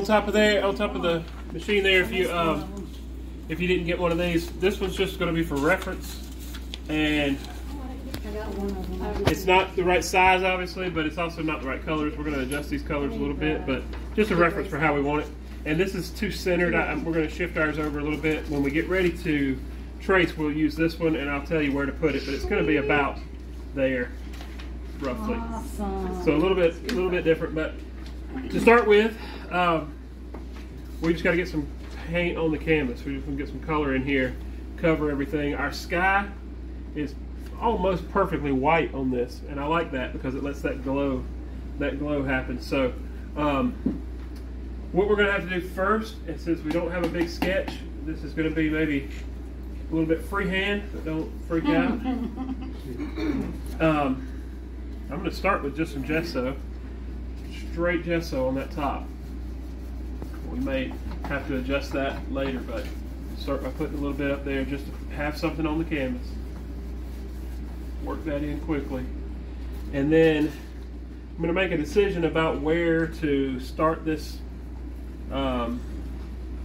On top of the machine there, if you didn't get one of these, this one's just going to be for reference, and it's not the right size obviously, but it's also not the right colors. We're going to adjust these colors a little bit, but just a reference for how we want it. And this is too centered. We're going to shift ours over a little bit. When we get ready to trace, we'll use this one, and I'll tell you where to put it, but it's going to be about there roughly. Awesome. So a little bit different, but to start with, we just got to get some paint on the canvas. We just want to get some color in here, cover everything. Our sky is almost perfectly white on this, and I like that because it lets that glow happen. So what we're going to have to do first, and since we don't have a big sketch, this is going to be maybe a little bit freehand, but don't freak out. I'm going to start with just some gesso. Straight gesso on that top. We may have to adjust that later, but start by putting a little bit up there just to have something on the canvas. Work that in quickly. And then I'm going to make a decision about where to start this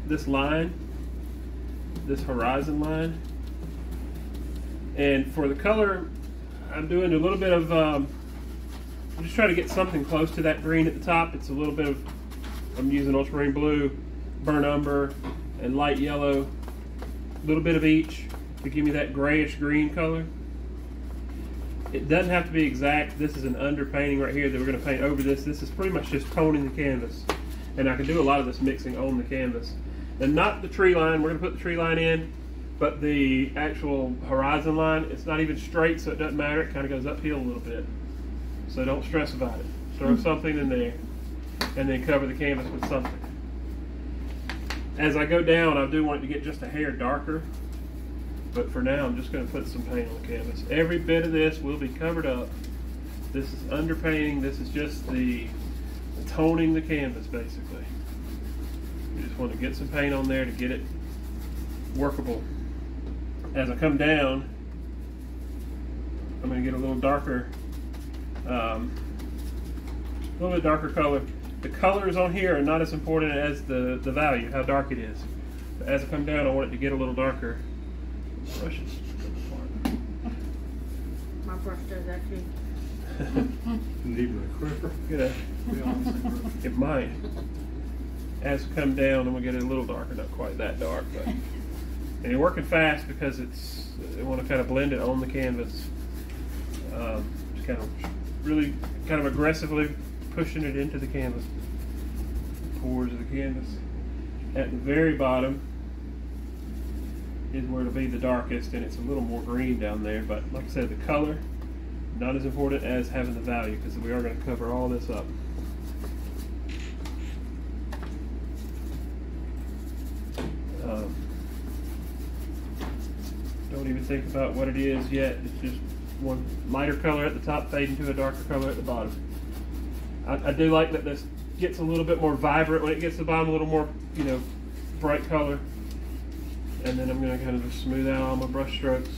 this line, this horizon line. And for the color, I'm doing a little bit of I'm just trying to get something close to that green at the top. It's a little bit of, I'm using ultramarine blue, burnt umber, and light yellow. A little bit of each to give me that grayish green color. It doesn't have to be exact. This is an underpainting right here that we're going to paint over this. This is pretty much just toning the canvas. And I can do a lot of this mixing on the canvas. And not the tree line. We're going to put the tree line in, but the actual horizon line, it's not even straight, so it doesn't matter. It kind of goes uphill a little bit. So don't stress about it. Throw something in there and then cover the canvas with something. As I go down, I do want it to get just a hair darker, but for now I'm just going to put some paint on the canvas. Every bit of this will be covered up. This is underpainting. This is just the toning the canvas basically. You just want to get some paint on there to get it workable. As I come down, I'm going to get a little darker. A little bit darker color. The colors on here are not as important as the value, how dark it is. But as I come down, I want it to get a little darker. My brush does that too. Need a clipper? Yeah. It might. As I come down, I'm gonna get it a little darker, not quite that dark, but. And you're working fast because it's. You want to kind of blend it on the canvas. Kind of aggressively pushing it into the canvas, pores of the canvas. At the very bottom is where it'll be the darkest, and it's a little more green down there, but like I said, the color, not as important as having the value, because we are going to cover all this up. Don't even think about what it is yet, it's just one lighter color at the top fading to a darker color at the bottom. I do like that this gets a little bit more vibrant when it gets to the bottom, a little more, you know, bright color. And then I'm going to kind of just smooth out all my brush strokes.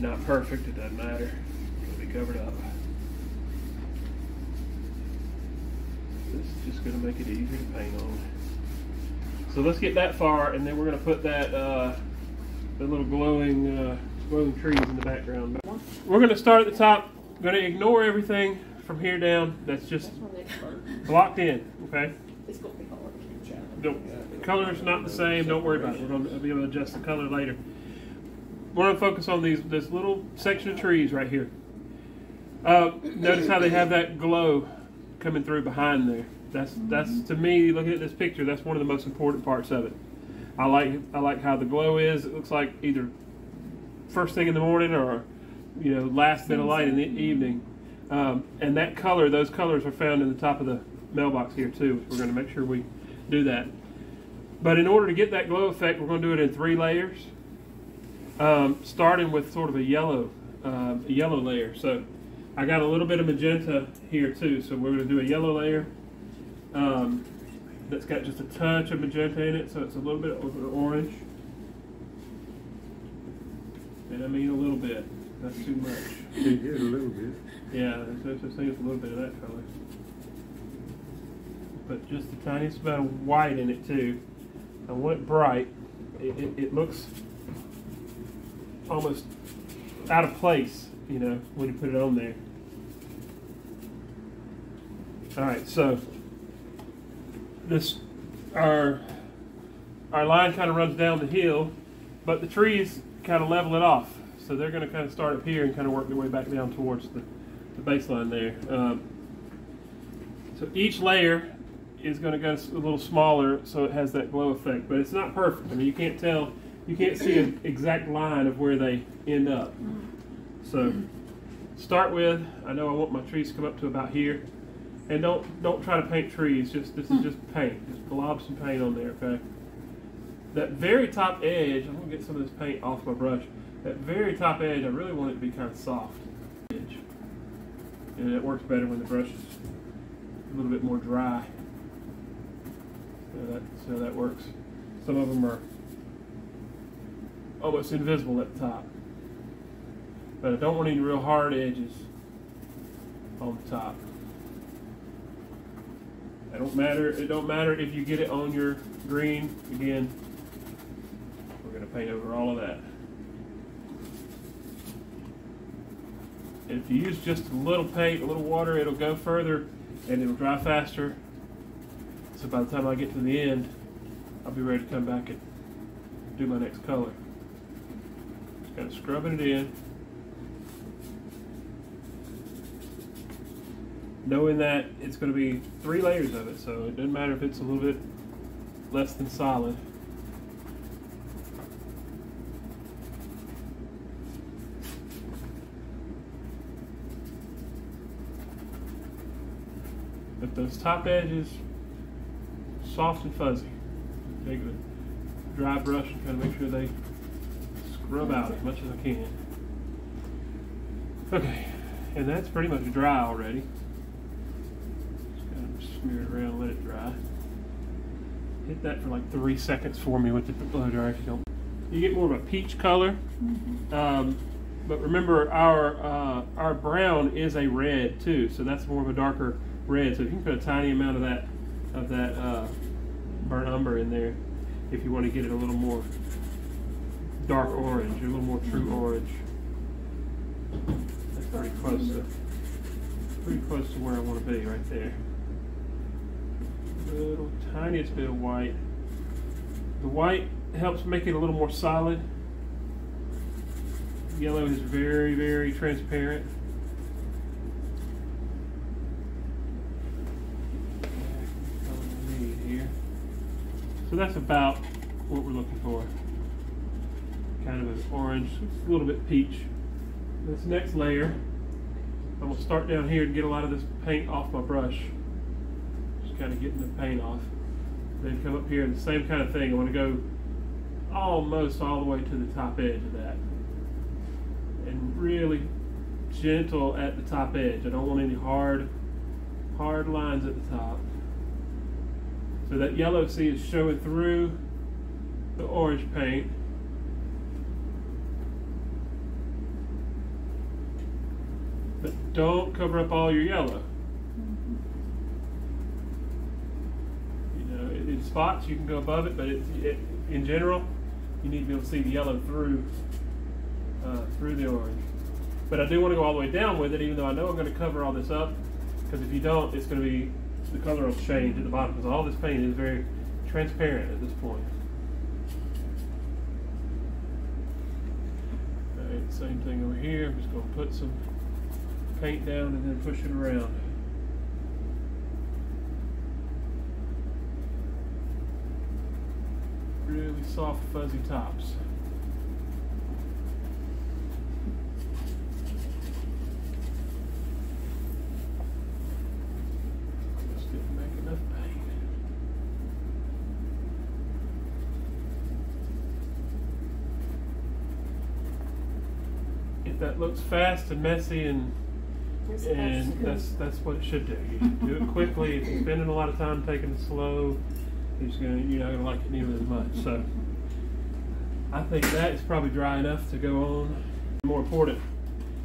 Not perfect, it doesn't matter. It'll be covered up. This is just going to make it easier to paint on. So let's get that far, and then we're going to put that the little glowing trees in the background. We're going to start at the top. I'm going to ignore everything from here down that's just blocked in, okay? It's going to be hard. The color's not the same. Don't worry about it. We're going to be able to adjust the color later. We're going to focus on this little section of trees right here. Notice how they have that glow coming through behind there. That's to me, looking at this picture, that's one of the most important parts of it. I like how the glow is. It looks like either first thing in the morning, or you know, last bit of light in the evening, and that color, those colors are found in the top of the mailbox here too. We're going to make sure we do that. But in order to get that glow effect, we're going to do it in three layers, starting with sort of a yellow layer. So I got a little bit of magenta here too, so we're going to do a yellow layer that's got just a touch of magenta in it, so it's a little bit of an orange. And I mean a little bit. That's too much. You get a little bit. Yeah, there's no such thing as a little bit of that color. but just the tiniest amount of white in it too. I want it bright. It looks almost out of place, you know, when you put it on there. Alright, so this our line kind of runs down the hill, but the trees kind of level it off. So they're going to kind of start up here and kind of work their way back down towards the baseline there. So each layer is going to go a little smaller, so it has that glow effect, but it's not perfect. I mean, you can't tell, you can't see an exact line of where they end up. So start with, I know I want my trees to come up to about here, and don't try to paint trees. This is just paint. Just blob some paint on there, okay? That very top edge, I'm gonna get some of this paint off my brush. That very top edge, I really want it to be kind of soft edge, and it works better when the brush is a little bit more dry. So that works. Some of them are almost invisible at the top, but I don't want any real hard edges on the top. It don't matter. It don't matter if you get it on your green. Again, we're going to paint over all of that. If you use just a little paint, a little water, it'll go further and it'll dry faster. So by the time I get to the end, I'll be ready to come back and do my next color. Just kind of scrubbing it in, knowing that it's going to be three layers of it, so it doesn't matter if it's a little bit less than solid. But those top edges, soft and fuzzy. Take a dry brush and kind of make sure they scrub out as much as I can. Okay, and that's pretty much dry already. Smear it around, let it dry. Hit that for like 3 seconds for me with the blow dryer. You get more of a peach color, but remember our brown is a red too, so that's more of a darker red. So if you can put a tiny amount of that burnt umber in there, if you want to get it a little more dark orange, a little more true orange. That's pretty close to where I want to be right there. Little tiniest bit of white. The white helps make it a little more solid. Yellow is very, very transparent. So that's about what we're looking for. Kind of an orange, a little bit peach. This next layer, I'm gonna start down here and get a lot of this paint off my brush. Kind of getting the paint off. Then come up here and the same kind of thing. I want to go almost all the way to the top edge of that. And really gentle at the top edge. I don't want any hard lines at the top. So that yellow, see, is showing through the orange paint. But don't cover up all your yellow. In spots you can go above it, but in general you need to be able to see the yellow through the orange. But I do want to go all the way down with it, even though I know I'm going to cover all this up, because if you don't, it's going to be, the color will change at the bottom, because all this paint is very transparent at this point. Alright, same thing over here. I'm just going to put some paint down and then push it around. Really soft, fuzzy tops. Just didn't make enough paint. If that looks fast and messy, and that's what it should do. You should do it quickly. If you're spending a lot of time taking it slow, you're not going to like it nearly as much. So I think that is probably dry enough to go on. More important,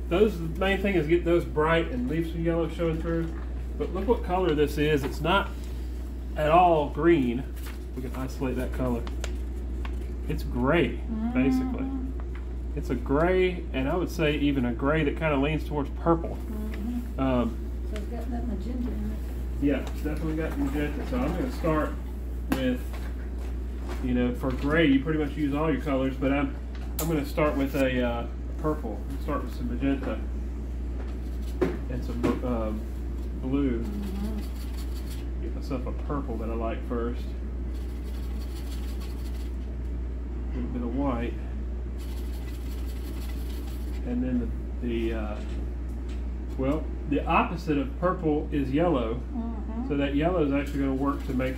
the main thing is get those bright and leaves of yellow showing through. But look what color this is. It's not at all green, we can isolate that color. It's gray, basically. It's a gray, and I would say even a gray that kind of leans towards purple. So it's got that magenta in it. Yeah, it's definitely got magenta. So I'm going to start with, you know, for gray, you pretty much use all your colors, but I'm going to start with a purple. I'll start with some magenta and some blue. Get myself a purple that I like first. A little bit of white. And then well, the opposite of purple is yellow. So that yellow is actually going to work to make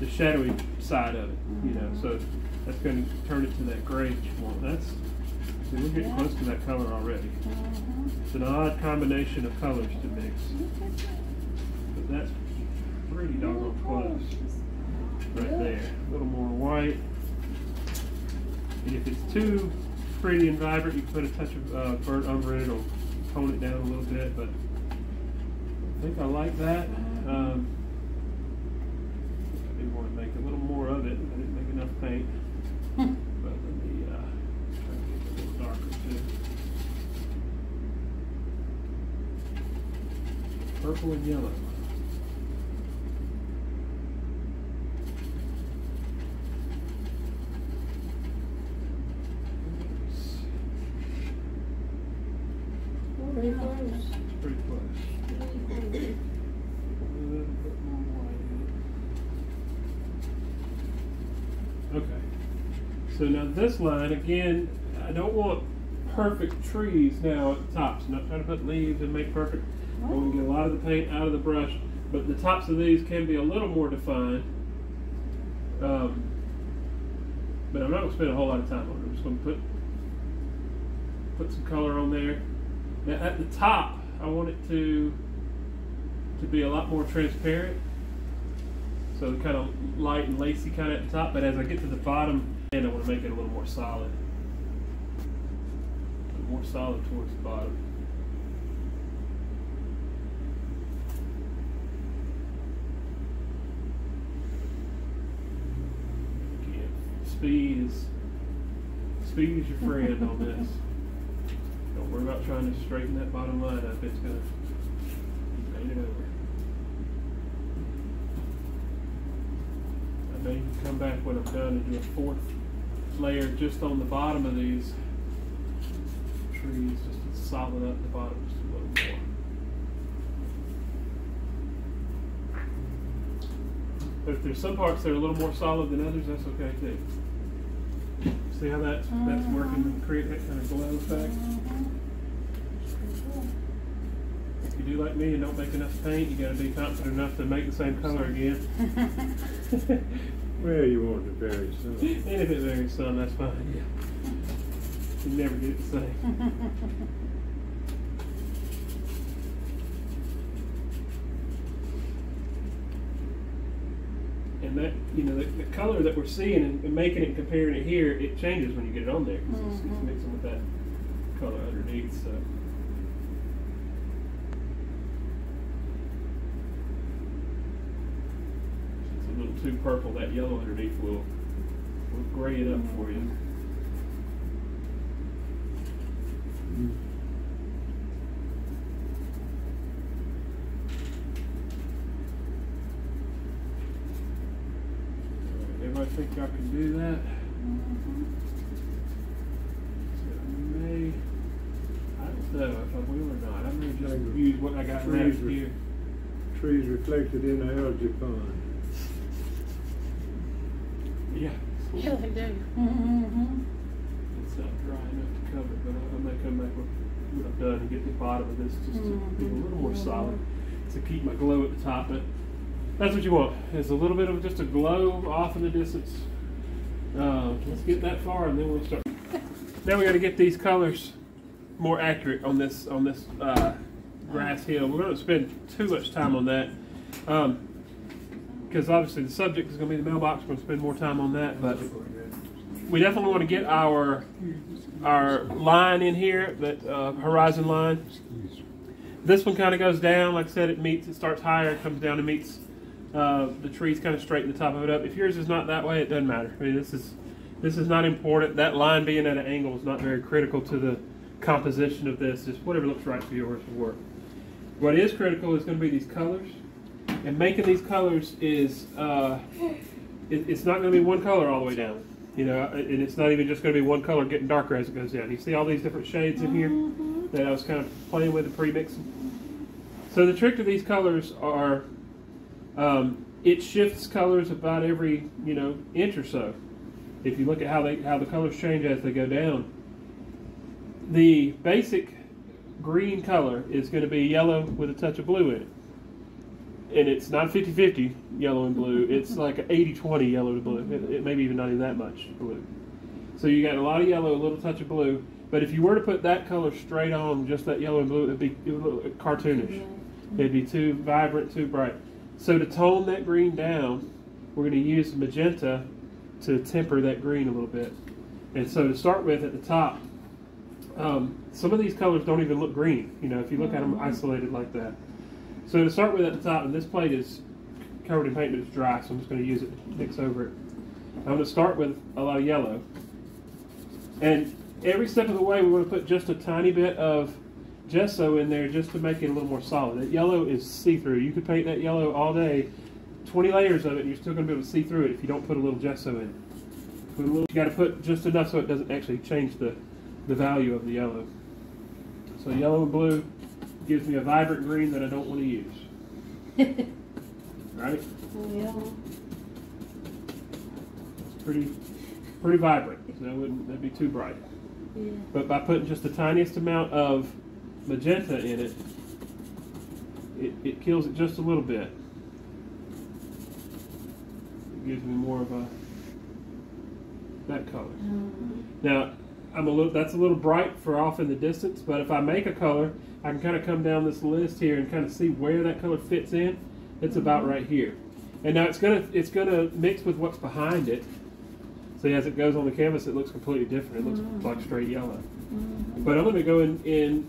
the shadowy side of it, you know, so that's going to turn it to that gray that you want. That's, see, we're getting close to that color already. It's an odd combination of colors to mix, but that's pretty doggone close right there. A little more white, and if it's too pretty and vibrant, you can put a touch of burnt umber in it, it'll tone it down a little bit, but I think I like that. I do want to make a little more of it. I didn't make enough paint, but let me try to get it a little darker too. Purple and yellow. Pretty close. Pretty close. A little bit more white. Okay. So now this line, again, I don't want perfect trees now at the tops. I'm not trying to put leaves and make perfect. I want to get a lot of the paint out of the brush, but the tops of these can be a little more defined. But I'm not going to spend a whole lot of time on it. I'm just going to put some color on there. Now at the top, I want it to be a lot more transparent, so kind of light and lacy kind of at the top, but as I get to the bottom, and I want to make it a little more solid. More solid towards the bottom. Again, speed is your friend on this. Don't worry about trying to straighten that bottom line up. It's going to paint it over. I may come back when I'm done and do a fourth layer just on the bottom of these trees, just to soften up the bottom just a little more. But if there's some parts that are a little more solid than others, that's okay too. See how that's working to create that kind of glow effect? If you do like me and don't make enough paint, you got to be confident enough to make the same color again. Well, you want it to vary some. And if it varies some, that's fine. Yeah. You never get it the same. And that, you know, the color that we're seeing and making it and comparing it here, it changes when you get it on there, because it's mixing with that color underneath. So it's a little too purple. That yellow underneath will gray it up for you. I think I can do that. So I don't know if I will or not. I'm going to just use what I got next here. Trees reflected in the algae pond. Yeah. Yeah, they do. It's not dry enough to cover, but I may come back with what I've done and get the bottom of this just to be a little more solid, to keep my glow at the top of it. That's what you want. It's a little bit of just a glow off in the distance. Let's get that far, and then we'll start. Now we got to get these colors more accurate on this grass hill. We're going to spend too much time on that because obviously the subject is going to be the mailbox. We're going to spend more time on that, but we definitely want to get our line in here, that horizon line. This one kind of goes down. Like I said, it starts higher, comes down and meets The trees kind of straighten the top of it up. If yours is not that way, it doesn't matter. I mean, this is not important. That line being at an angle is not very critical to the composition of this. Just whatever looks right for yours will work. What is critical is going to be these colors, and making these colors is it's not going to be one color all the way down, you know, and it's not even just going to be one color getting darker as it goes down. You see all these different shades in here that I was kind of playing with and pre-mixing. So the trick to these colors are it shifts colors about every, you know, inch or so. If you look at how the colors change as they go down, the basic green color is going to be yellow with a touch of blue in it. And it's not 50-50 yellow and blue. It's like 80-20 yellow to blue. It may be even not even that much blue. So you got a lot of yellow, a little touch of blue. But if you were to put that color straight on just that yellow and blue, it would look cartoonish. It'd be too vibrant, too bright. So to tone that green down, we're going to use magenta to temper that green a little bit. And so to start with at the top, some of these colors don't even look green, you know, if you look at them isolated like that. So to start with at the top, and this plate is covered in paint, but it's dry, so I'm just going to use it to mix over it. I'm going to start with a lot of yellow. And every step of the way, we want to put just a tiny bit of gesso in there just to make it a little more solid. That yellow is see-through. You could paint that yellow all day, 20 layers of it, and you're still going to be able to see through it if you don't put a little gesso in it. You got to put just enough so it doesn't actually change the value of the yellow. So yellow and blue gives me a vibrant green that I don't want to use. Right? Yeah. It's pretty vibrant. That'd be too bright. Yeah. But by putting just the tiniest amount of magenta in it, it kills it just a little bit. It gives me more of that color. Now, that's a little bright for off in the distance, but if I make a color, I can kind of come down this list here and kind of see where that color fits in. It's about right here. And now it's gonna mix with what's behind it. So as it goes on the canvas, it looks completely different. It looks like straight yellow. But I'm gonna go in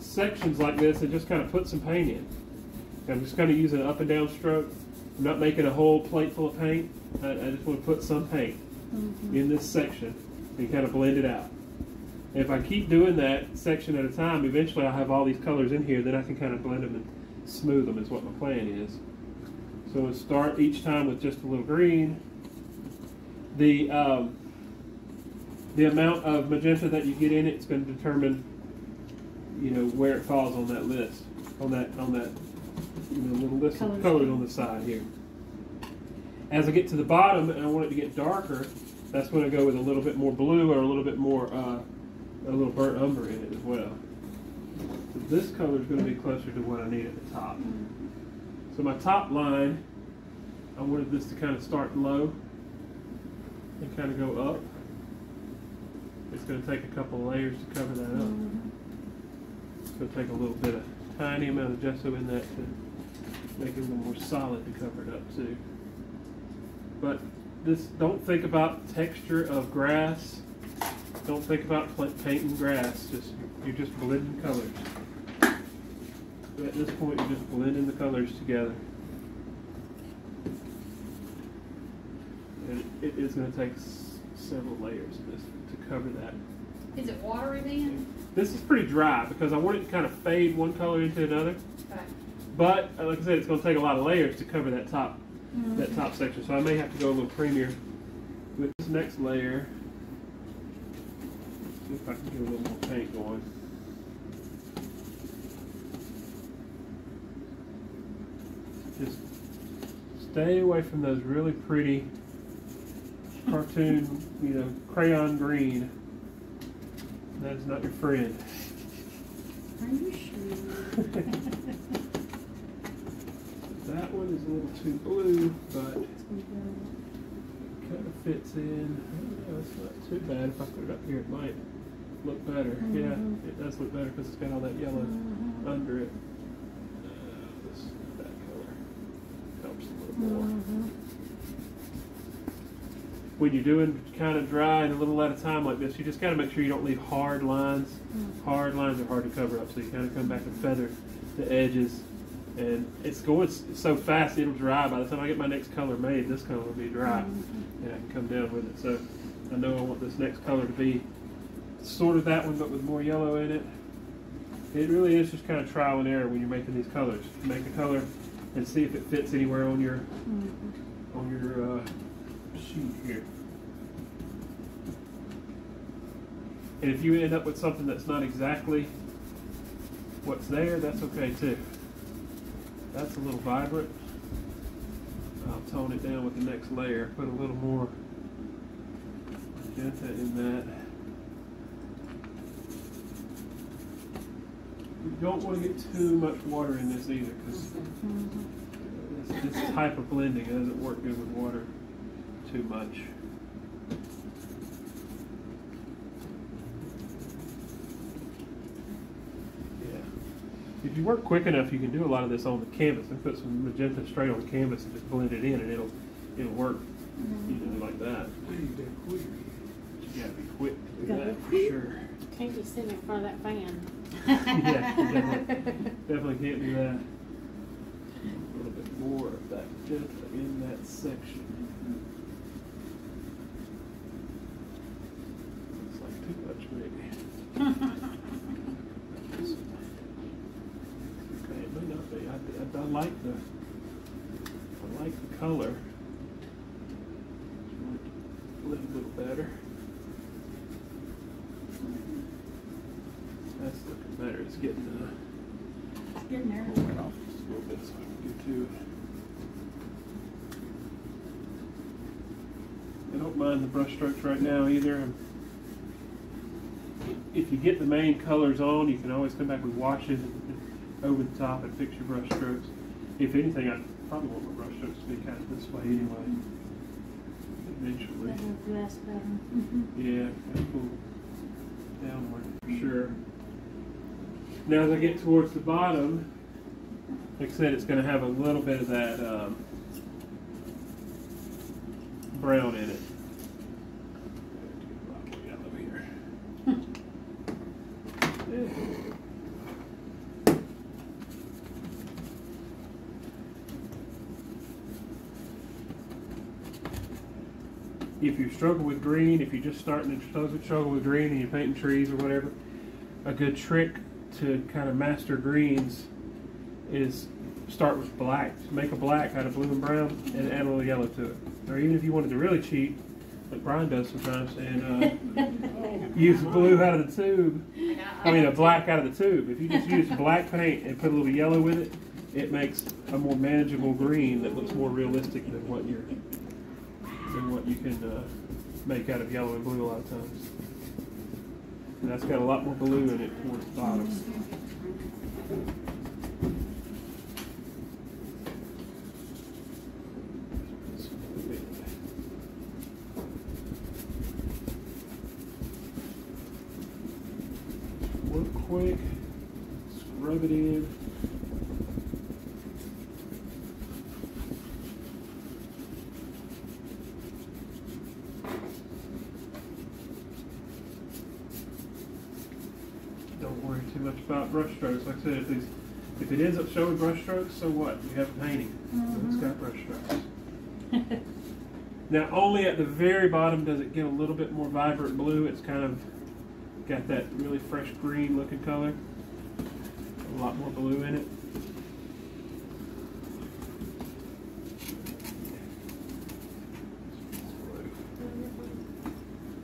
sections like this and just kind of put some paint in. I'm just kind of using an up and down stroke. I'm not making a whole plate full of paint. I just want to put some paint in this section and kind of blend it out. If I keep doing that section at a time, eventually I'll have all these colors in here, then I can kind of blend them and smooth them is what my plan is. So we'll start each time with just a little green. The amount of magenta that you get in it's going to determine, you know, where it falls on that list, on that you know, little list of colors on the side here. As I get to the bottom and I want it to get darker, that's when I go with a little bit more blue or a little bit more a little burnt umber in it as well. So this color is going to be closer to what I need at the top. So my top line, I wanted this to kind of start low and kind of go up. It's going to take a couple of layers to cover that up. It's going to take a little bit of tiny amount of gesso in that to make it a little more solid to cover it up too. But this, don't think about texture of grass. Don't think about painting grass. You're just blending colors. So at this point, you're just blending the colors together. And it is going to take several layers of this to cover that. Is it watery then? This is pretty dry because I want it to kind of fade one color into another. Okay. But like I said, it's going to take a lot of layers to cover that top that top section. So I may have to go a little creamier with this next layer. See if I can get a little more paint going. Just stay away from those really pretty cartoon, you know, crayon green. That is not your friend. Are you sure? That one is a little too blue, but it kind of fits in. I don't know, it's not too bad. If I put it up here, it might look better. Yeah, it does look better because it's got all that yellow under it. That color helps a little more. When you're doing kind of dry and a little at a time like this, you just got to make sure you don't leave hard llines. Hard lines are hard to cover up, so you kind of come back and feather the edges And it's going so fast, it'll dry. By the time I get my next color made, this color will be dry, and I can come down with it. So I know I want this next color to be sort of that one, but with more yellow in it. It really is just kind of trial and error when you're making these colors. Make a color and see if it fits anywhere on your sheet here. And if you end up with something that's not exactly what's there, that's okay too. That's a little vibrant. I'll tone it down with the next layer. Put a little more magenta in that. You don't want to get too much water in this either, because this type of blending doesn't work good with water too much. If you work quick enough, you can do a lot of this on the canvas and put some magenta straight on the canvas and just blend it in, and it'll work, you know, like that. You gotta be quick to do that for sure. Can't be sitting in front of that fan. Yeah, definitely can't do that. A little bit more of that magenta in that section. Looks like too much, maybe. I like the color. A little better. That's looking better. It's getting there. Pull it off just a little bit so I can get to it. I don't mind the brush strokes right now either. If you get the main colors on, you can always come back with washes over the top and fix your brush strokes. If anything, I probably want my brush strokes to be kind of this way anyway. Eventually. Yeah, kind of pull downward for sure. Now as I get towards the bottom, like I said, it's going to have a little bit of that brown in it. If you struggle with green, if you're just starting to struggle with green and you're painting trees or whatever, a good trick to kind of master greens is start with black. Make a black out of blue and brown and add a little yellow to it. Or even if you wanted to really cheat, like Brian does sometimes, and use blue out of the tube. I mean, a black out of the tube. If you just use black paint and put a little yellow with it, it makes a more manageable green that looks more realistic than what you're you can make out of yellow and blue a lot of times. And that's got a lot more blue in it towards the bottom. Work quick, scrub it in. About brush strokes, like I said, if it ends up showing brush strokes, so what? You have a painting, so it's got brush strokes. Now, only at the very bottom does it get a little bit more vibrant blue. It's kind of got that really fresh green looking color, a lot more blue in it.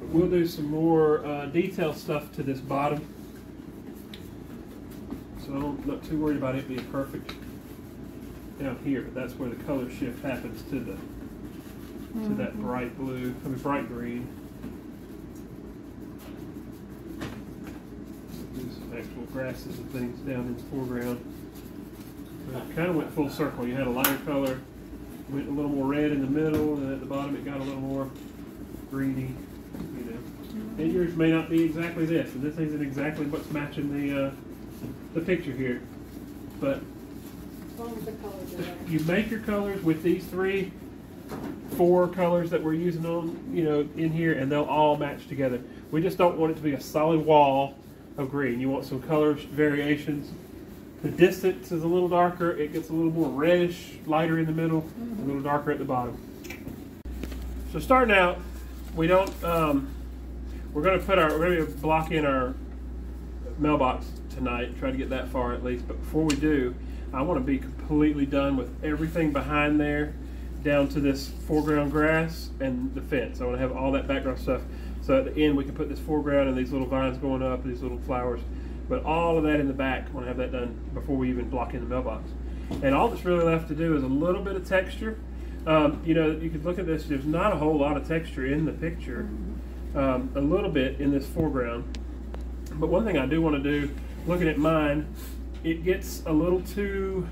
But we'll do some more detail stuff to this bottom. I'm not too worried about it being perfect down here, but that's where the color shift happens to the to that bright blue, I mean bright green. Do some actual grasses and things down in the foreground. But it kind of went full circle. You had a lighter color, went a little more red in the middle, and at the bottom it got a little more greeny, you know. And yours may not be exactly this, and this isn't exactly what's matching the picture here, but you make your colors with these 3-4 colors that we're using on, you know, in here, and they'll all match together. We just don't want it to be a solid wall of green. You want some color variations The distance is a little darker. It gets a little more reddish, lighter in the middle, a little darker at the bottom. So starting out, we don't. We're gonna block in our mailbox tonight. Try to get that far at least. But before we do, I want to be completely done with everything behind there, down to this foreground grass and the fence. I want to have all that background stuff. So at the end, we can put this foreground and these little vines going up, these little flowers. But all of that in the back, I want to have that done before we even block in the mailbox. And all that's really left to do is a little bit of texture. You know, you could look at this, there's not a whole lot of texture in the picture. A little bit in this foreground. But one thing I do want to do, looking at mine, it gets a little too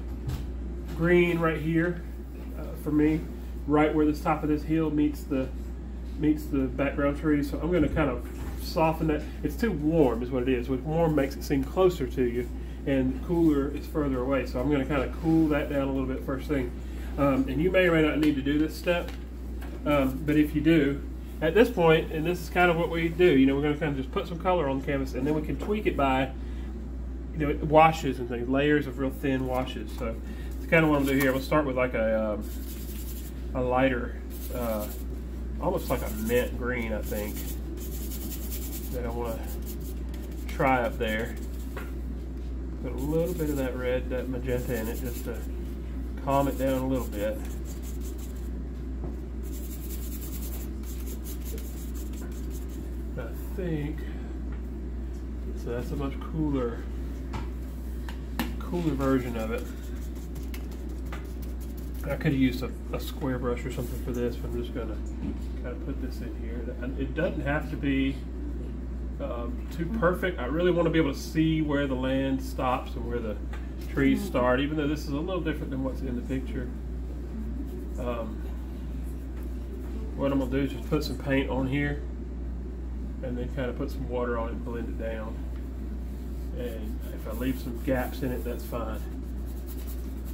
green right here for me, right where this top of this hill meets the background tree. So I'm going to kind of soften that. It's too warm is what it is. With warm makes it seem closer to you, and cooler is further away. So I'm going to kind of cool that down a little bit first thing. And you may or may not need to do this step, but if you do, at this point, and this is kind of what we do, you know, we're going to kind of just put some color on the canvas, and then we can tweak it by, you know, washes and things, layers of real thin washes. So it's kind of what I'm going to do here. We'll start with like a lighter, almost like a mint green, I think, that I want to try up there. Put a little bit of that red, that magenta in it, just to calm it down a little bit. I think so. That's a much cooler version of it. I could have used a square brush or something for this, but I'm just gonna kind of put this in here. And it doesn't have to be too perfect. I really want to be able to see where the land stops and where the trees start, even though this is a little different than what's in the picture. What I'm gonna do is just put some paint on here, and then kind of put some water on it and blend it down. And if I leave some gaps in it, that's fine.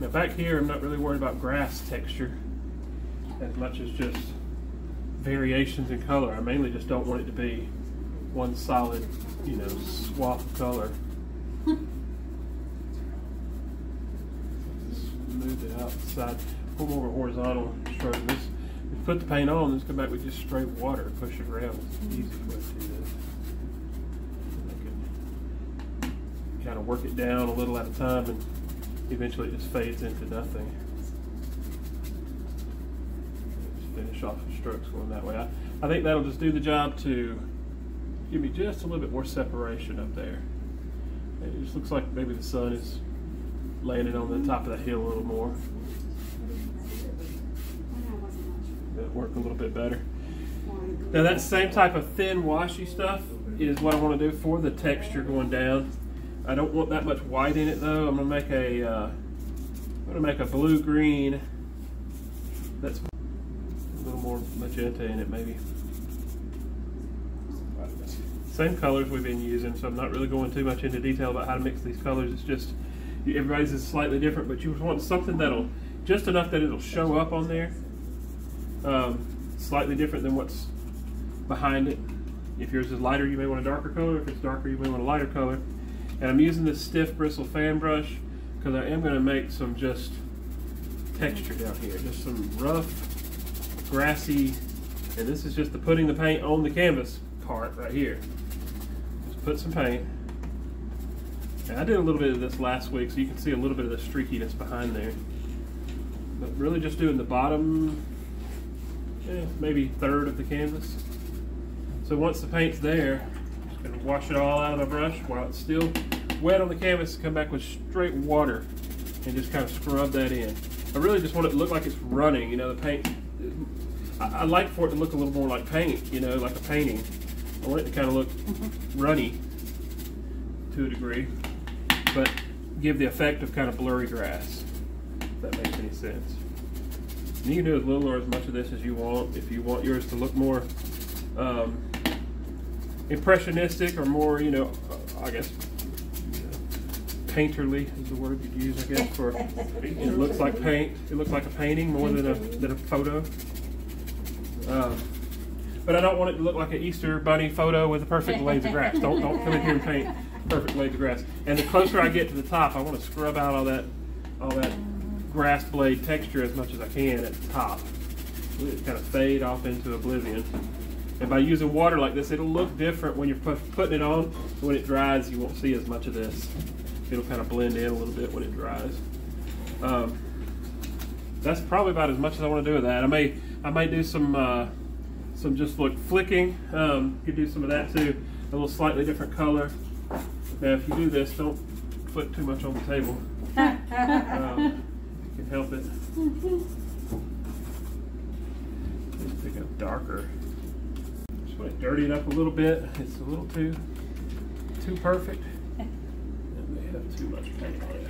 Now back here, I'm not really worried about grass texture as much as just variations in color. I mainly just don't want it to be one solid, you know, swath of color. Just move it outside, pull more horizontal stroke. Put the paint on, let's come back with just straight water, push it around. It's an easy way to do this. I can kind of work it down a little at a time, and eventually it just fades into nothing. Just finish off the strokes going that way. I think that'll just do the job to give me just a little bit more separation up there. It just looks like maybe the sun is landing on the top of the hill a little more. Work a little bit better. Now that same type of thin washy stuff is what I want to do for the texture going down. I don't want that much white in it though. I'm gonna make a I'm gonna make a blue green that's a little more magenta in it maybe. Same colors we've been using, so I'm not really going too much into detail about how to mix these colors. It's just everybody's is slightly different, but you want something that'll just enough that it'll show up on there. Slightly different than what's behind it. If yours is lighter, you may want a darker color. If it's darker, you may want a lighter color. And I'm using this stiff bristle fan brush because I am going to make some just texture down here, just some rough, grassy, and this is just the putting the paint on the canvas part right here. Just put some paint. And I did a little bit of this last week, so you can see a little bit of the streakiness behind there. But really just doing the bottom, maybe third of the canvas. So once the paint's there, I'm just going to wash it all out of my brush while it's still wet on the canvas. Come back with straight water and just kind of scrub that in. I really just want it to look like it's running, you know, the paint. I like for it to look a little more like paint, you know, like a painting. I want it to kind of look runny to a degree, but give the effect of kind of blurry grass, if that makes any sense. And you can do as little or as much of this as you want. If you want yours to look more impressionistic or more, you know, I guess painterly is the word you'd use, I guess, for it looks like paint. It looks like a painting more than a photo. But I don't want it to look like an Easter bunny photo with the perfect blades of grass. Don't come in here and paint perfect blades of grass. And the closer I get to the top, I want to scrub out all that grass blade texture as much as I can at the top. It kind of fade off into oblivion. And by using water like this, it'll look different when you're putting it on. When it dries, you won't see as much of this. It'll kind of blend in a little bit when it dries. That's probably about as much as I want to do with that. I may do some just look flicking. You could do some of that too, a little slightly different color. Now, if you do this, don't flick too much on the table. You can help it. Just pick up darker. Just want to dirty it up a little bit. It's a little too perfect. That may have too much paint on it.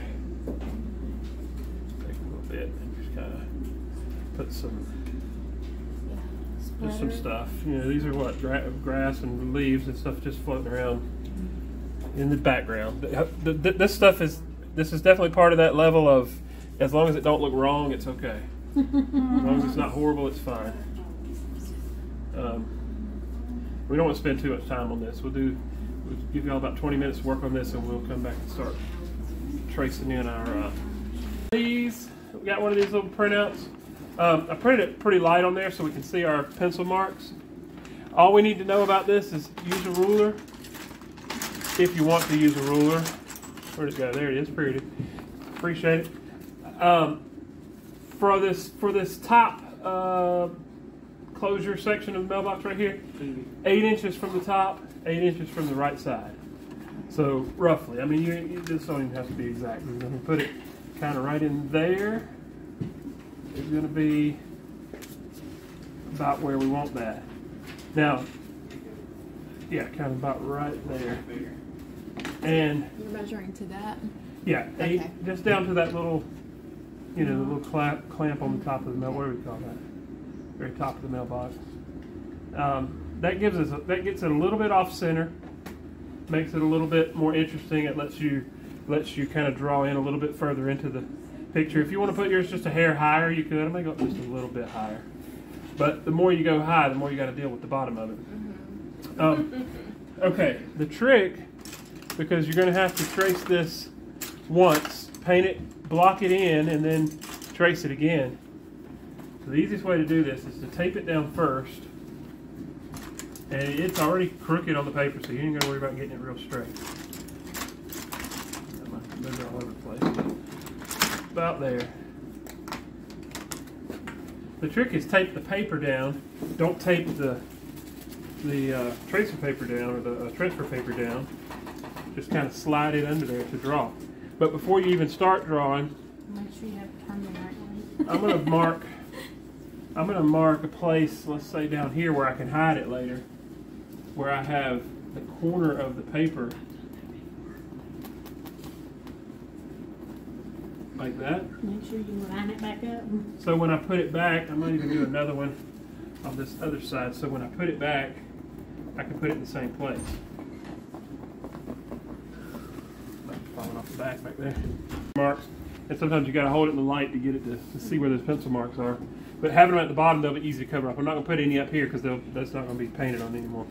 Bit and just kind of put some stuff. You know, these are what grass and leaves and stuff just floating around in the background. This stuff is definitely part of that level of, as long as it don't look wrong, it's okay. As long as it's not horrible, it's fine. We don't want to spend too much time on this. We'll give y'all about 20 minutes to work on this, and we'll come back and start tracing in our leaves. We got one of these little printouts. I printed it pretty light on there so we can see our pencil marks. All we need to know about this is use a ruler. If you want to use a ruler. Where'd it go? There it is. Pretty. Appreciate it. For this top closure section of the mailbox right here, 8 inches from the top, 8 inches from the right side. So roughly. I mean, this don't even have to be exact. I'm going to put it kind of right in there. It's going to be about where we want that. Now, yeah, kind of about right there. And you're measuring to that? Yeah, okay. Just down to that little, you know, the little clamp on the top of the mail. What do we call that? Very top of the mailbox. That gives us that gets it a little bit off center, makes it a little bit more interesting. It lets you kind of draw in a little bit further into the picture. If you want to put yours just a hair higher, you could. I may go up just a little bit higher. But the more you go high, the more you got to deal with the bottom of it. Okay, the trick, because you're going to have to trace this once, paint it, block it in, and then trace it again. So the easiest way to do this is to tape it down first. And it's already crooked on the paper, so you ain't going to worry about getting it real straight. They're all over the place. About there. The trick is tape the paper down. Don't tape the tracer paper down or the transfer paper down. Just kind of slide it under there to draw. But before you even start drawing, make sure you have it turned the right way. I'm gonna mark a place. Let's say down here where I can hide it later, where I have the corner of the paper. Like that. Make sure you line it back up. So when I put it back, I might even do another one on this other side. So when I put it back, I can put it in the same place. Not falling off the back there. Marks. And sometimes you got to hold it in the light to get it to see where those pencil marks are. But having them at the bottom, they'll be easy to cover up. I'm not going to put any up here because that's not going to be painted on anymore.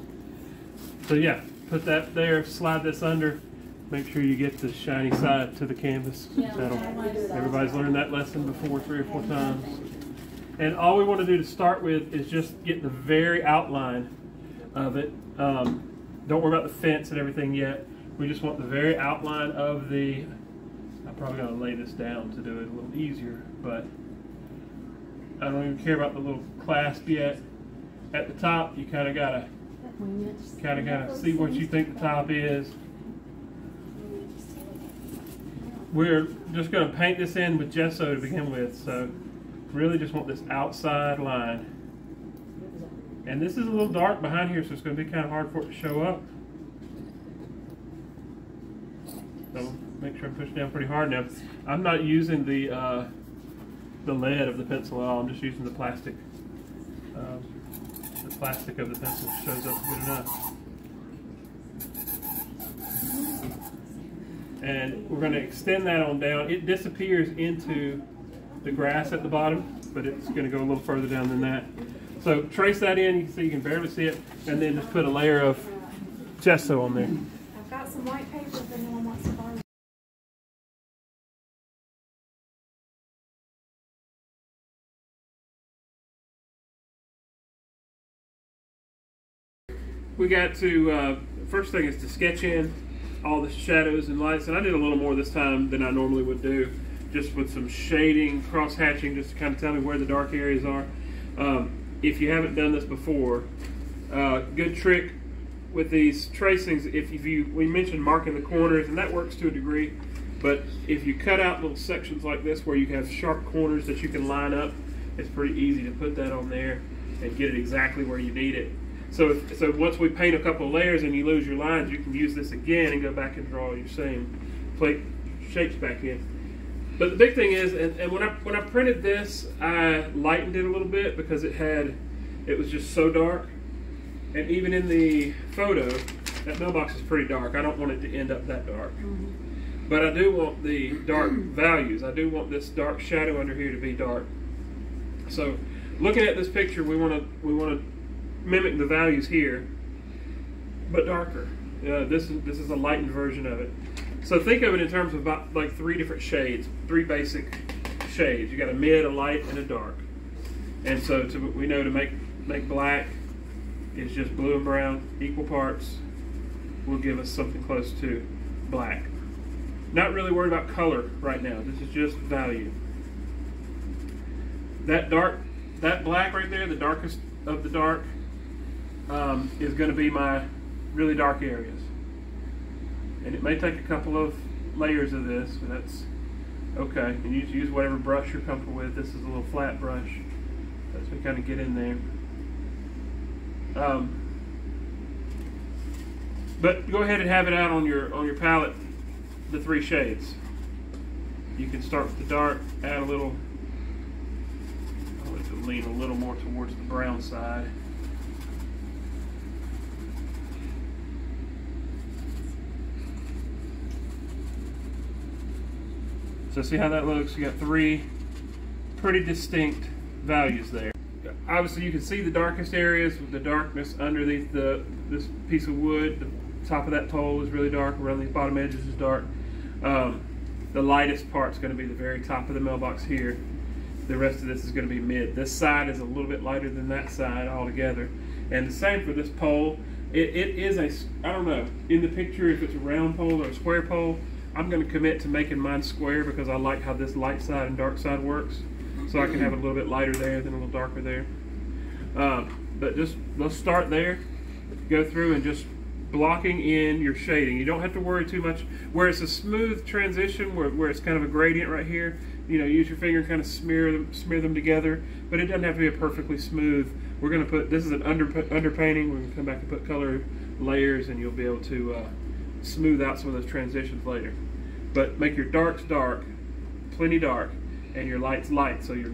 So yeah, put that there, slide this under. Make sure you get the shiny side to the canvas. Everybody's learned that lesson before 3 or 4 times. And all we want to do to start with is just get the very outline of it. Don't worry about the fence and everything yet. We just want the very outline of the... I'm probably going to lay this down to do it a little easier, but I don't even care about the little clasp yet. At the top, you kind of got to see what you think the top is. We're just going to paint this in with gesso to begin with, so really just want this outside line. And this is a little dark behind here, so it's going to be kind of hard for it to show up. So make sure I'm pushing down pretty hard now. I'm not using the lead of the pencil at all. I'm just using the plastic. The plastic of the pencil shows up good enough. And we're going to extend that on down. It disappears into the grass at the bottom, but it's going to go a little further down than that. So trace that in. You can see, you can barely see it, and then just put a layer of gesso on there. I've got some white paper. we got to, first thing is to sketch in all the shadows and lights, and I did a little more this time than I normally would do, just with some shading, cross-hatching, just to kind of tell me where the dark areas are. If you haven't done this before, good trick with these tracings, we mentioned marking the corners, and that works to a degree, but if you cut out little sections like this where you have sharp corners that you can line up, it's pretty easy to put that on there and get it exactly where you need it. So once we paint a couple of layers and you lose your lines, you can use this again and go back and draw your same plate shapes back in. But the big thing is, and when I printed this, I lightened it a little bit because it was just so dark. And even in the photo, that mailbox is pretty dark. I don't want it to end up that dark. Mm-hmm. But I do want the dark values. I do want this dark shadow under here to be dark. So looking at this picture, we want to mimic the values here, but darker. This is a lightened version of it. So think of it in terms of about like three different shades, three basic shades. You got a mid, a light, and a dark. And so we know to make black is just blue and brown, equal parts will give us something close to black. Not really worried about color right now. This is just value. That black right there, the darkest of the dark, is going to be my really dark areas. And it may take a couple of layers of this, and that's okay. And you use whatever brush you're comfortable with. This is a little flat brush. That's to kind of get in there. But go ahead and have it out on your palette, the three shades. You can start with the dark, add a little, I want it to lean a little more towards the brown side. So see how that looks? You got three pretty distinct values there. Obviously you can see the darkest areas with the darkness underneath this piece of wood. The top of that pole is really dark, around these bottom edges is dark. The lightest part's gonna be the very top of the mailbox here. The rest of this is gonna be mid. This side is a little bit lighter than that side altogether. And the same for this pole. It is I don't know, in the picture if it's a round pole or a square pole, I'm going to commit to making mine square because I like how this light side and dark side works. So I can have a little bit lighter there, then a little darker there. But just let's start there. Go through and just blocking in your shading. You don't have to worry too much. Where it's a smooth transition, where it's kind of a gradient right here, you know, use your finger and kind of smear them together. But it doesn't have to be a perfectly smooth. We're going to put, this is an underpainting. We're going to come back and put color layers and you'll be able to smooth out some of those transitions later. But make your darks dark, plenty dark, and your lights light, so you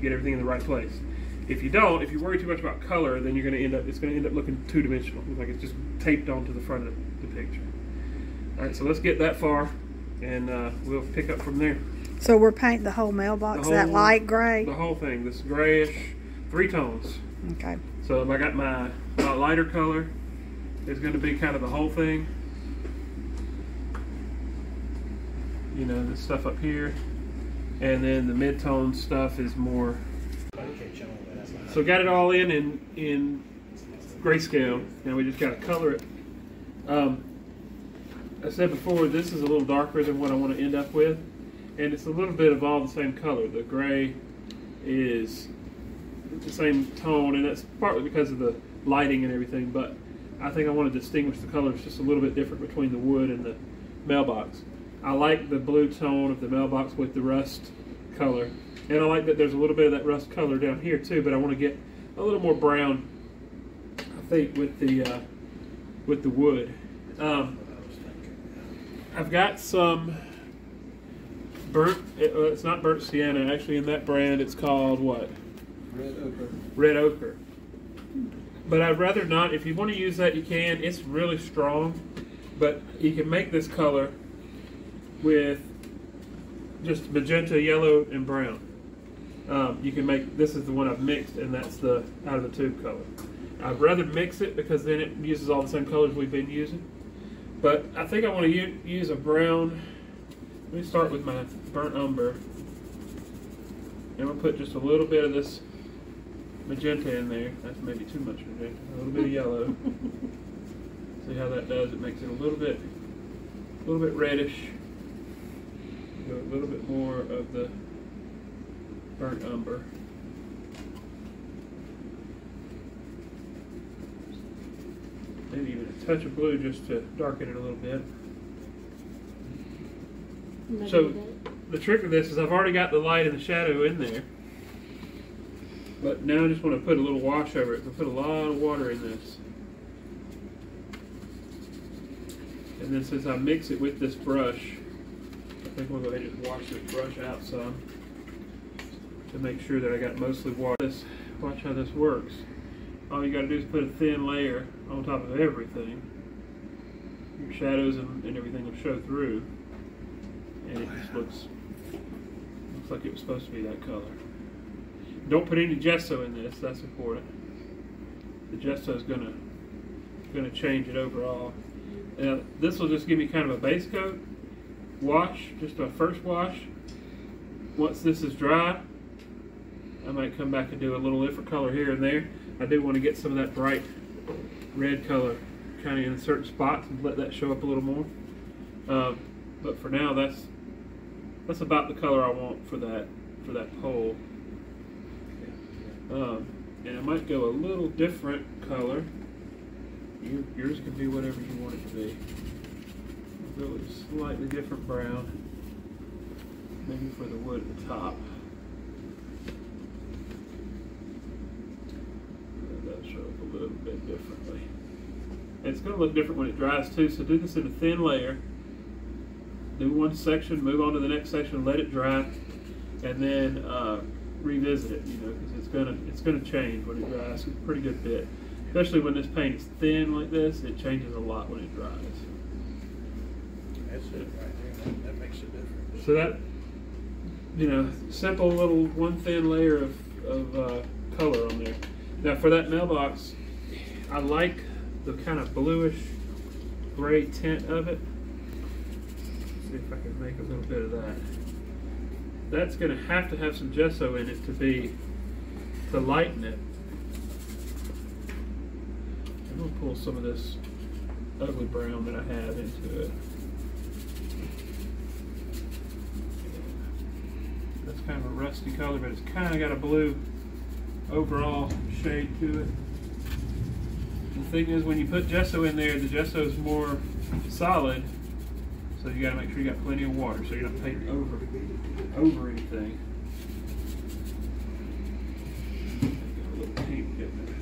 get everything in the right place. If you worry too much about color, then you're going to end up looking two-dimensional, like it's just taped onto the front of the picture. All right, so let's get that far, and we'll pick up from there. So we're painting the whole mailbox that light gray. The whole thing, this grayish, three tones. Okay. So I got my lighter color. It's going to be kind of the whole thing. You know, this stuff up here. And then the mid-tone stuff is more. So got it all in grayscale. Now we just got to color it. I said before, this is a little darker than what I want to end up with. And it's a little bit of all the same color. The gray is the same tone. And that's partly because of the lighting and everything. But I think I want to distinguish the colors just a little bit different between the wood and the mailbox. I like the blue tone of the mailbox with the rust color. And I like that there's a little bit of that rust color down here too, but I want to get a little more brown, I think, with the wood. I've got some burnt, it's not burnt sienna, actually in that brand it's called what? Red ochre. Red ochre. But I'd rather not. If you want to use that, you can. It's really strong, but you can make this color with just magenta, yellow, and brown. You can make, this is the one I've mixed, and that's the out of the tube color. I'd rather mix it because then it uses all the same colors we've been using. But I think I want to use a brown. Let me start with my burnt umber. And I'm going to put just a little bit of this magenta in there. That's maybe too much magenta. A little bit of yellow. See how that does? It makes it a little bit reddish. Go a little bit more of the burnt umber. Maybe even a touch of blue just to darken it a little bit. Maybe so the trick of this is I've already got the light and the shadow in there, but now I just want to put a little wash over it. We'll put a lot of water in this. And then since I mix it with this brush, I think we'll go ahead and just wash this brush out some to make sure that I got mostly water. Watch how this works. All you got to do is put a thin layer on top of everything. Your shadows and everything will show through. And it just looks like it was supposed to be that color. Don't put any gesso in this, that's important. The gesso is gonna change it overall. Now, this will just give me kind of a base coat, wash, just a first wash. Once this is dry, I might come back and do a little different color here and there. I do want to get some of that bright red color kind of in certain spots and let that show up a little more. But for now, that's about the color I want for that pole. And I might go a little different color. Yours can be whatever you want it to be. I'll go with a slightly different brown, maybe for the wood at the top. That'll show up a little bit differently. And it's going to look different when it dries too, so do this in a thin layer. Do one section, move on to the next section, let it dry, and then revisit it, you know, because it's gonna change when it dries a pretty good bit. Especially when this paint is thin like this, it changes a lot when it dries. That's it right there. That makes a difference. So that, you know, simple little one thin layer of color on there. Now for that mailbox, I like the kind of bluish gray tint of it. Let's see if I can make a little bit of that. That's going to have some gesso in it to lighten it. I'm going to pull some of this ugly brown that I have into it. That's kind of a rusty color, but it's kind of got a blue overall shade to it. The thing is, when you put gesso in there, the gesso is more solid, so you got to make sure you got plenty of water, so you're not painting over anything. Got a little pink in there.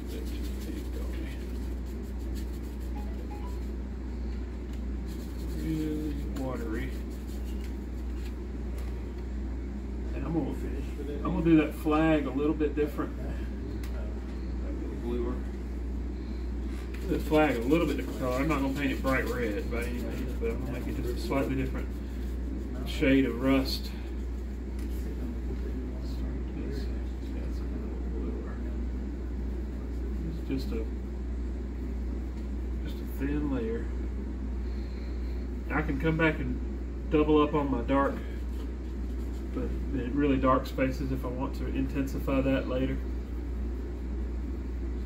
A bit too pink on me. Really watery. And I'm gonna finish with that. I'm gonna do that flag a little bit different. This flag a little bit different color. I'm not going to paint it bright red by any means, but I'm going to make it just a slightly different shade of rust. It's just a thin layer. I can come back and double up on my dark, but really dark spaces if I want to intensify that later.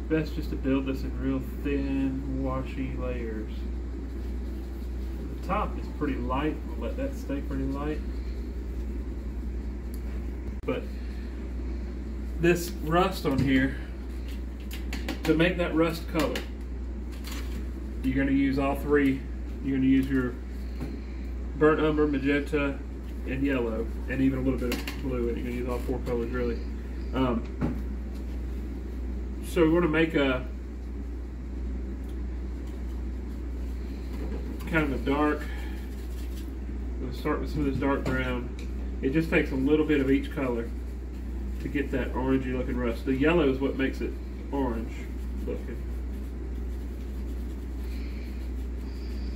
Best just to build this in real thin, washy layers. The top is pretty light. We'll let that stay pretty light. But this rust on here, to make that rust color, you're going to use all three. You're going to use your burnt umber, magenta, and yellow, and even a little bit of blue. And you're going to use all four colors really. So we're going to make a kind of a dark. We'll start with some of this dark brown. It just takes a little bit of each color to get that orangey looking rust. The yellow is what makes it orange looking.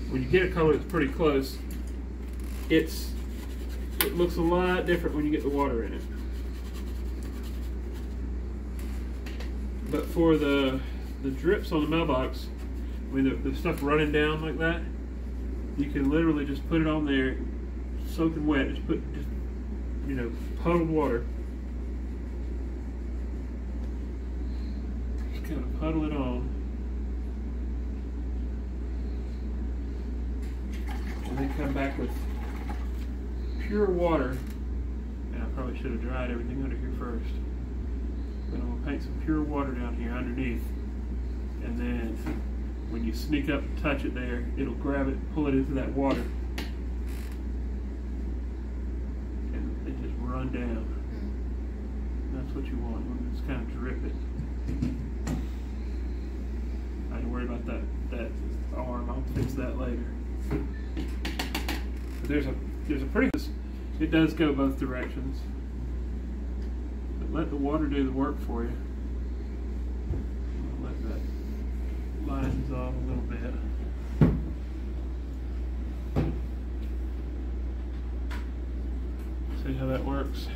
When you get a color that's pretty close, it looks a lot different when you get the water in it. But for the drips on the mailbox, I mean the stuff running down like that, you can literally just put it on there, something wet, just put, you know, puddled water. Just kind of puddle it on. And then come back with pure water. And I probably should have dried everything under here first. But I'm going to paint some pure water down here underneath. And then when you sneak up and touch it there, it'll grab it, pull it into that water. And they just run down. That's what you want. It's kind of dripping. I didn't worry about that arm. I'll fix that later. But there's a pretty, it does go both directions. But let the water do the work for you. Let that lines off a little bit. See how that works.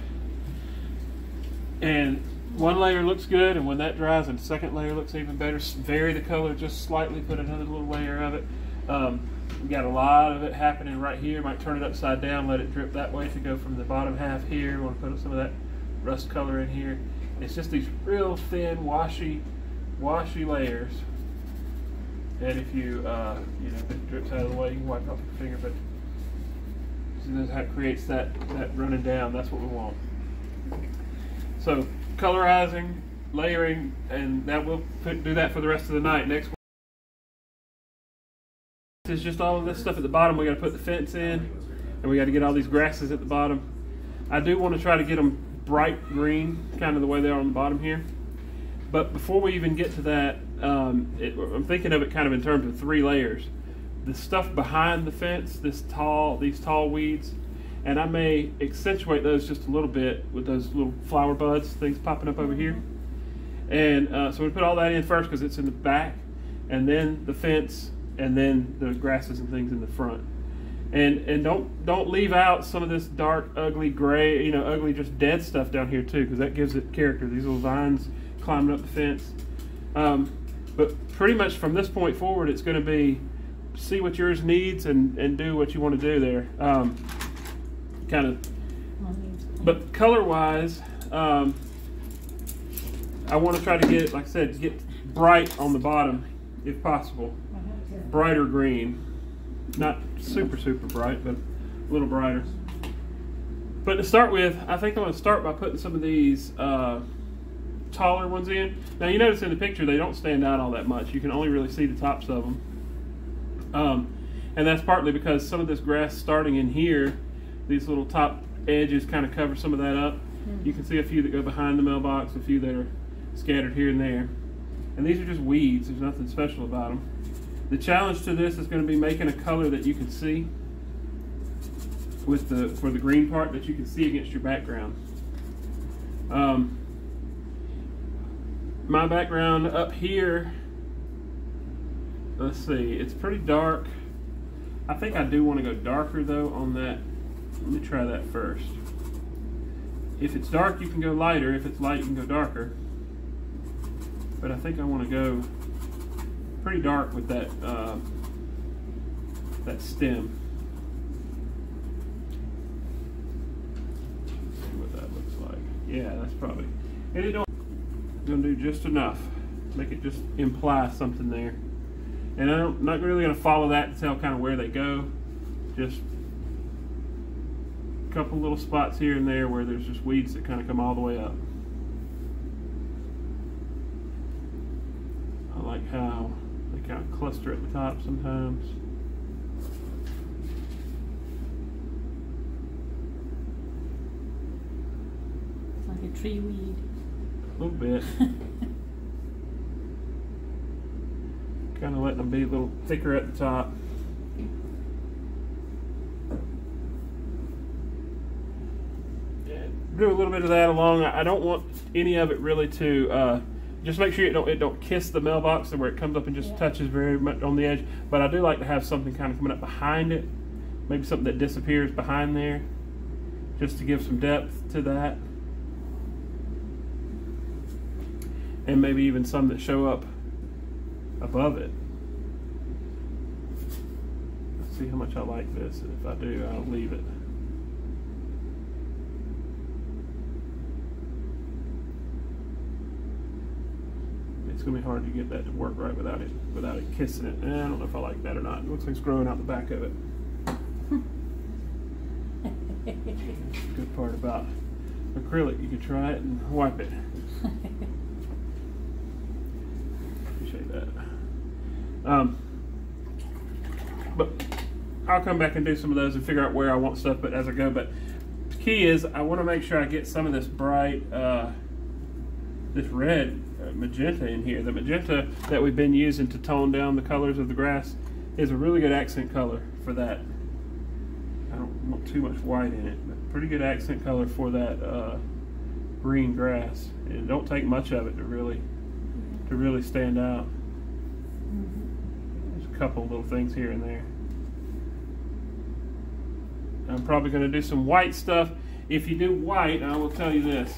And one layer looks good, and when that dries, and the second layer looks even better. Vary the color just slightly. Put another little layer of it. We got a lot of it happening right here. Might turn it upside down, let it drip that way to go from the bottom half here. We want to put some of that rust color in here. And it's just these real thin, washy layers. And if you, you know, if it drips out of the way, you can wipe off your finger, but see, that's how it creates that running down. That's what we want. So colorizing, layering, and that will do that for the rest of the night. Next is just all of this stuff at the bottom. We got to put the fence in, and we got to get all these grasses at the bottom. I do want to try to get them bright green, kind of the way they are on the bottom here. But before we even get to that, I'm thinking of it kind of in terms of 3 layers. The stuff behind the fence, these tall weeds, and I may accentuate those just a little bit with those little flower buds, things popping up over here. And so we put all that in first because it's in the back, and then the fence, and then the grasses and things in the front. And don't leave out some of this dark, ugly gray, you know, ugly, just dead stuff down here too, because that gives it character. These little vines climbing up the fence. But pretty much from this point forward, it's going to be see what yours needs and do what you want to do there. Kind of, but color-wise, I want to try to get, like I said, get bright on the bottom if possible, brighter green, not super bright, but a little brighter. But to start with, I think I'm going to start by putting some of these taller ones in. Now you notice in the picture they don't stand out all that much. You can only really see the tops of them, and that's partly because some of this grass starting in here, these little top edges kind of cover some of that up. You can see a few that go behind the mailbox, a few that are scattered here and there, and these are just weeds. There's nothing special about them. The challenge to this is going to be making a color that you can see with for the green part that you can see against your background. My background up here, let's see, it's pretty dark. I think I do want to go darker though on that. Let me try that first. If it's dark, you can go lighter. If it's light, you can go darker. But I think I want to go pretty dark with that that stem. Let's see what that looks like. Yeah, that's probably. And it don't. Going to do just enough, make it just imply something there, and I'm not really going to follow that to tell kind of where they go. Just a couple little spots here and there where there's just weeds that kind of come all the way up. I like how they kind of cluster at the top sometimes. It's like a tree weed. A little bit. Kind of letting them be a little thicker at the top. Yeah, do a little bit of that along. I don't want any of it really to just make sure it don't kiss the mailbox where it comes up and just touches very much on the edge. But I do like to have something kind of coming up behind it, maybe something that disappears behind there, just to give some depth to that. And maybe even some that show up above it. Let's see how much I like this, and if I do, I'll leave it. It's gonna be hard to get that to work right without it kissing it. And I don't know if I like that or not. It looks like it's growing out the back of it. Good part about acrylic, you can try it and wipe it. Appreciate that. But I'll come back and do some of those and figure out where I want stuff but as I go. But the key is I want to make sure I get some of this bright, this red magenta in here. The magenta that we've been using to tone down the colors of the grass is a really good accent color for that. I don't want too much white in it, but pretty good accent color for that green grass. And don't take much of it to really stand out. There's a couple little things here and there. I'm probably going to do some white stuff. If you do white, I will tell you this.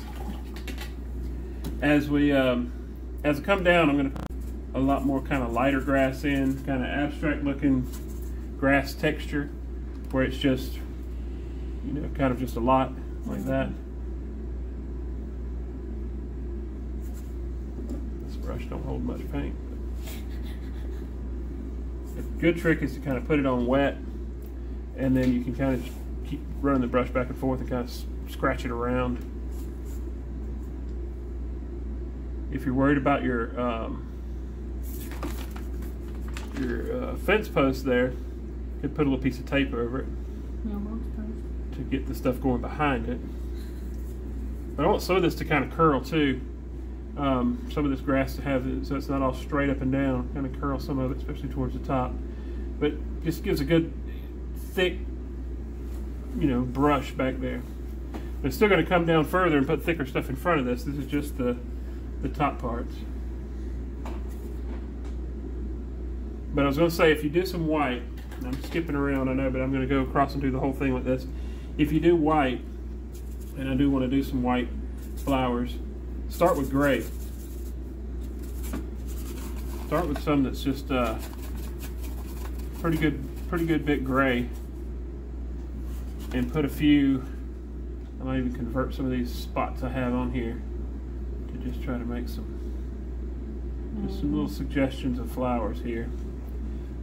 As I come down, I'm going to put a lot more kind of lighter grass in, kind of abstract looking grass texture, where it's just, you know, kind of just a lot like that. This brush don't hold much paint. The good trick is to kind of put it on wet, and then you can kind of keep running the brush back and forth and kind of scratch it around. If you're worried about your fence post there, you could put a little piece of tape over it to get the stuff going behind it. But I want some of this to kind of curl too. Some of this grass to have it so it's not all straight up and down. Kind of curl some of it, especially towards the top. But just gives a good thick, you know, brush back there. But it's still going to come down further and put thicker stuff in front of this. This is just the top parts. But I was going to say, if you do some white, and I'm skipping around, I know, but I'm going to go across and do the whole thing with this. If you do white, and I do want to do some white flowers, start with gray. Start with some that's just pretty good bit gray, and put a few. I might even convert some of these spots I have on here to just try to make some little suggestions of flowers here.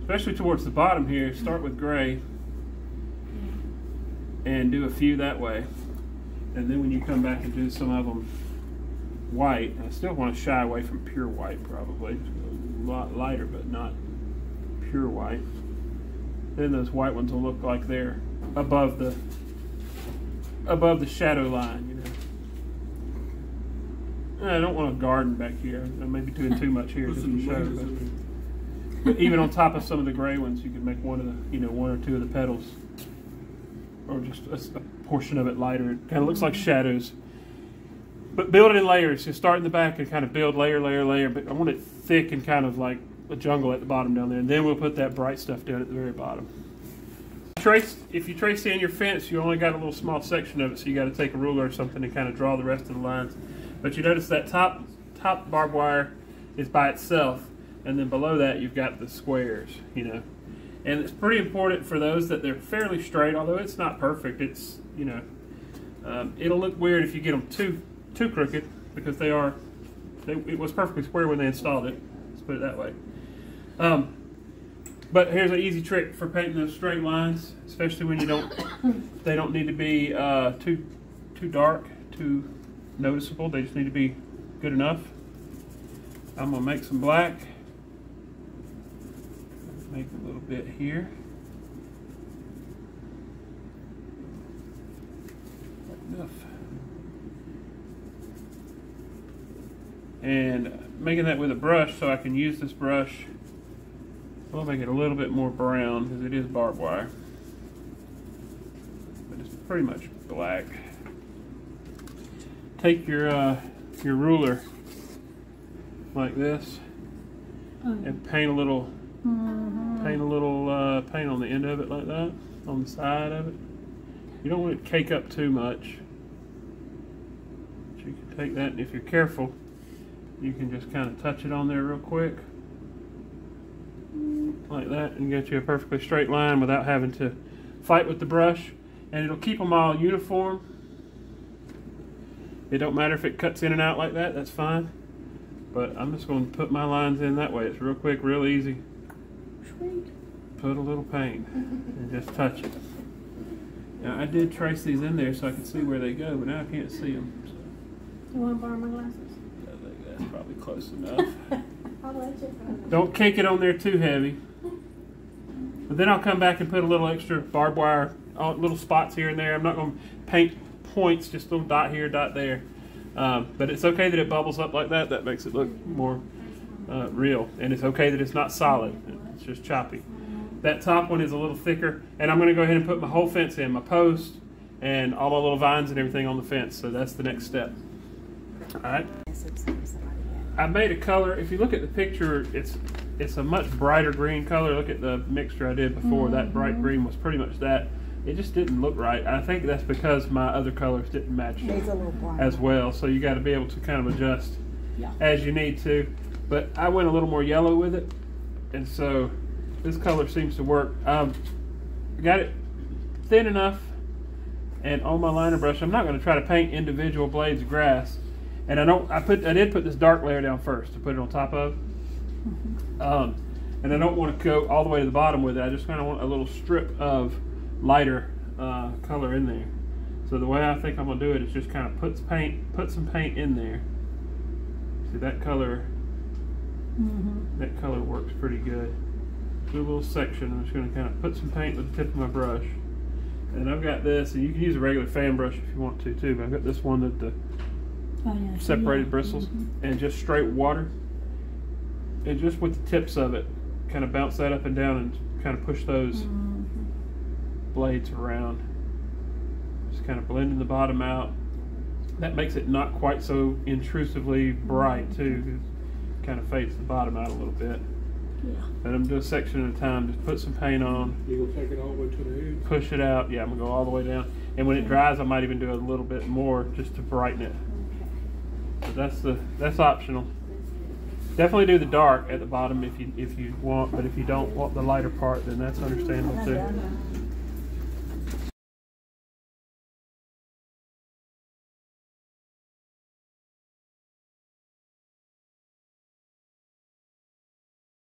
Especially towards the bottom here, start with gray and do a few that way. And then when you come back and do some of them white, I still want to shy away from pure white probably. A lot lighter, but not pure white. Then those white ones will look like they're above the shadow line, you know. I don't want a garden back here. I may be doing too much here just to show. But even on top of some of the gray ones, you can make one of the, you know, one or two of the petals, or just a portion of it lighter. It kind of looks like shadows. But build it in layers. You start in the back and kind of build layer, layer, layer. But I want it thick and kind of like a jungle at the bottom down there. And then we'll put that bright stuff down at the very bottom. If you trace in your fence, you only got a little small section of it, so you got to take a ruler or something and kind of draw the rest of the lines. But you notice that top barbed wire is by itself, and then below that you've got the squares, you know. And it's pretty important for those that they're fairly straight, although it's not perfect. It's, you know, it'll look weird if you get them too crooked, because it was perfectly square when they installed it. Let's put it that way. But here's an easy trick for painting those straight lines, especially when you don't. They don't need to be too dark, too noticeable. They just need to be good enough. I'm gonna make some black. Make a little bit here, enough. And making that with a brush, so I can use this brush. I'll make it a little bit more brown because it is barbed wire, but it's pretty much black. Take your ruler like this and paint a little paint on the end of it like that, on the side of it. You don't want it to cake up too much. But you can take that, and if you're careful, you can just kind of touch it on there real quick like that, and get you a perfectly straight line without having to fight with the brush. And it'll keep them all uniform. It don't matter if it cuts in and out like that, that's fine. But I'm just going to put my lines in that way. It's real quick, real easy. Sweet. Put a little paint and just touch it. Now I did trace these in there so I could see where they go, but now I can't see them. So. You want to borrow my glasses? I think that's probably close enough. I'll let you. Don't kick it on there too heavy. But then I'll come back and put a little extra barbed wire, little spots here and there. I'm not going to paint points, just a little dot here, dot there. But it's okay that it bubbles up like that. That makes it look more real. And it's okay that it's not solid. It's just choppy. That top one is a little thicker. And I'm going to go ahead and put my whole fence in, my post, and all the little vines and everything on the fence. So that's the next step. All right. I made a color. If you look at the picture, it's a much brighter green color. Look at the mixture I did before. Mm-hmm. That bright green was pretty much that. It just didn't look right. I think that's because my other colors didn't match as well. So you got to be able to kind of adjust as you need to. But I went a little more yellow with it, and so this color seems to work. Got it thin enough, and on my liner brush, I'm not going to try to paint individual blades of grass. And I did put this dark layer down first to put it on top of. And I don't want to go all the way to the bottom with it. I just kind of want a little strip of lighter color in there. So the way I think I'm gonna do it is just kind of put some paint in there. See that color? That color works pretty good. Do a little section. I'm just gonna kind of put some paint with the tip of my brush. And I've got this, and you can use a regular fan brush if you want to too. But I've got this one that the separated bristles, and just straight water. And just with the tips of it, kind of bounce that up and down, and kind of push those blades around. Just kind of blending the bottom out. That makes it not quite so intrusively bright too. It kind of fades the bottom out a little bit. Yeah. But I'm doing a section at a time. Just put some paint on. You gonna take it all the way to the edge? Push it out. Yeah, I'm gonna go all the way down. And when it dries, I might even do a little bit more just to brighten it. But that's optional. Definitely do the dark at the bottom if you want, but if you don't want the lighter part, then that's understandable too.